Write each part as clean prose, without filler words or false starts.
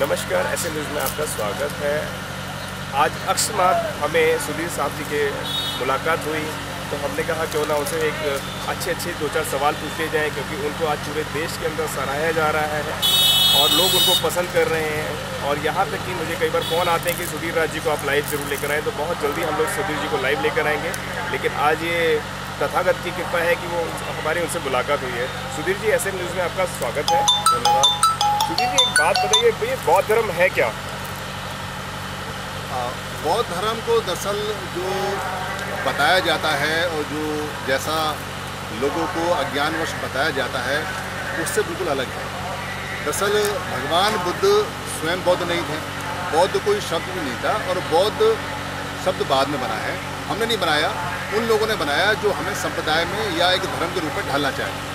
नमस्कार, SN. News में आपका स्वागत है। आज अकस्मात हमें सुधीर साहब जी के मुलाकात हुई तो हमने कहा क्यों ना उनसे एक अच्छे दो चार सवाल पूछ लिए जाएँ, क्योंकि उनको आज पूरे देश के अंदर सराहाया जा रहा है और लोग उनको पसंद कर रहे हैं। और यहाँ तक कि मुझे कई बार फ़ोन आते हैं कि सुधीर राज जी को आप लाइव ज़रूर लेकर आएँ, तो बहुत जल्दी हम लोग सुधीर जी को लाइव लेकर आएंगे। लेकिन आज ये तथागत की कृपा है कि वो हमारी उनसे मुलाकात हुई है। सुधीर जी, एस.एन. न्यूज़ में आपका स्वागत है, धन्यवाद। सुधीर जी, एक बात बताइए, भैया बौद्ध धर्म है क्या? बौद्ध धर्म को दरअसल जो बताया जाता है और जो जैसा लोगों को अज्ञानवश बताया जाता है उससे बिल्कुल अलग है। दरअसल भगवान बुद्ध स्वयं बौद्ध नहीं थे, बौद्ध कोई शब्द भी नहीं था और बौद्ध शब्द बाद में बना है, हमने नहीं बनाया, उन लोगों ने बनाया जो हमें संप्रदाय में या एक धर्म के रूप में ढालना चाहिए।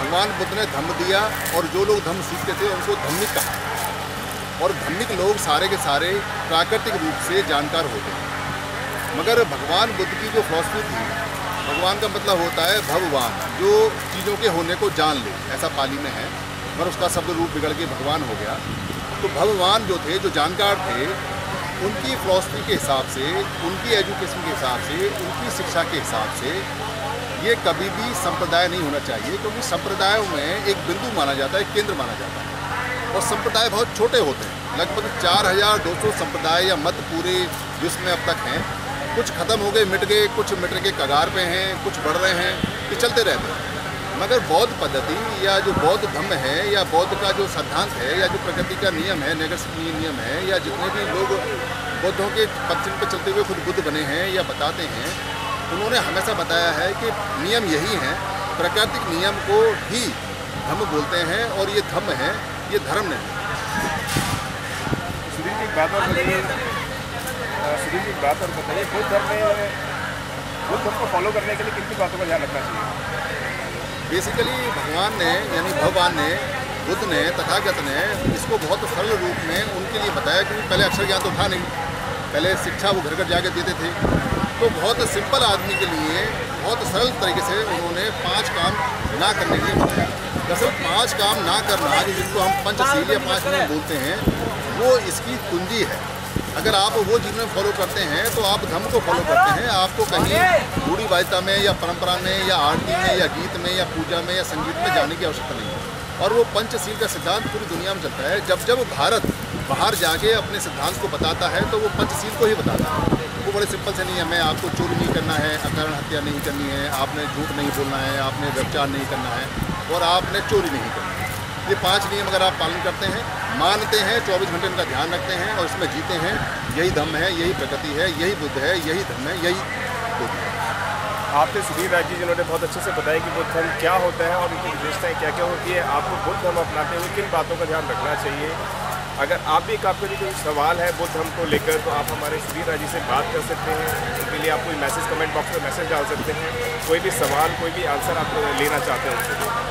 भगवान बुद्ध ने धम्म दिया और जो लोग धम्म सीखते थे उनको धम्मिक कहा, और धम्मिक लोग सारे के सारे प्राकृतिक रूप से जानकार होते हैं। मगर भगवान बुद्ध की जो फिलॉसफी थी, भगवान का मतलब होता है भगवान, जो चीज़ों के होने को जान ले, ऐसा पाली में है, मगर उसका शब्द रूप बिगड़ के भगवान हो गया। तो भगवान जो थे, जो जानकार थे, उनकी फिलॉसफी के हिसाब से, उनकी एजुकेशन के हिसाब से, उनकी शिक्षा के हिसाब से ये कभी भी संप्रदाय नहीं होना चाहिए, क्योंकि संप्रदायों में एक बिंदु माना जाता है, एक केंद्र माना जाता है, और संप्रदाय बहुत छोटे होते हैं। लगभग 4200 संप्रदाय या मत पूरे विश्व में अब तक हैं। कुछ ख़त्म हो गए, मिट गए, कुछ मिट के कगार पे हैं, कुछ बढ़ रहे हैं, ये चलते रहते हैं। मगर बौद्ध पद्धति या जो बौद्ध धम्म है या बौद्ध का जो सिद्धांत है या जो प्रकृति का नियम है, नैसर्गिक नियम है, या जितने भी लोग बौद्धों के पश्चिम पर चलते हुए खुद बुद्ध बने हैं या बताते हैं, उन्होंने हमेशा बताया है कि नियम यही हैं। प्राकृतिक नियम को ही धम्म बोलते हैं और ये धम्म है, ये धर्म नहीं। सुधीर जी, एक बात और बताइए, बुद्ध धर्म को फॉलो करने के लिए कितनी बातों का ध्यान रखना चाहिए? बेसिकली भगवान ने, यानी भगवान ने, बुद्ध ने, तथागत ने इसको बहुत सरल रूप में उनके लिए बताया, क्योंकि पहले अक्षर ज्ञान तो था नहीं, पहले शिक्षा वो घर घर जाके देते थे। तो बहुत सिंपल आदमी के लिए बहुत सरल तरीके से उन्होंने 5 काम ना करने के लिए बताया। दरअसल 5 काम ना करना, जिसको हम पंचशील या 5 नियम बोलते हैं, वो इसकी कुंजी है। अगर आप वो चीज़ में फॉलो करते हैं तो आप धम्म को फॉलो करते हैं। आपको कहीं रूढ़िवादिता में या परंपरा में या आरती में या गीत में या पूजा में या संगीत में जाने की आवश्यकता नहीं है। और वो पंचशील का सिद्धांत पूरी दुनिया में चलता है। जब जब भारत बाहर जाके अपने सिद्धांत को बताता है तो वो पंचशील को ही बताता है। वो बड़े सिंपल से नियम है, आपको चोरी नहीं करना है, अकारण हत्या नहीं करनी है, आपने झूठ नहीं बोलना है, आपने व्यभिचार नहीं करना है और आपने चोरी नहीं करनी है। ये 5 नियम अगर आप पालन करते हैं, मानते हैं, 24 घंटे उनका ध्यान रखते हैं और इसमें जीते हैं, यही धम्म है, यही प्रकृति है, यही बुद्ध है, यही धम्म है, यही बुद्ध है। आपने सुधीर राज जी, जिन्होंने बहुत अच्छे से बताया कि बुद्ध धर्म क्या होता है और उनकी विशेषताएँ क्या क्या होती है, आपको बुद्ध धर्म अपनाते हुए किन बातों का ध्यान रखना चाहिए। अगर आप भी, आपके लिए कोई सवाल है बुद्ध धर्म को लेकर, तो आप हमारे सुधीर राज जी से बात कर सकते हैं। उनके लिए आप कोई मैसेज कमेंट बॉक्स में मैसेज डाल सकते हैं। कोई भी सवाल, कोई भी आंसर आप लेना चाहते हैं उनसे।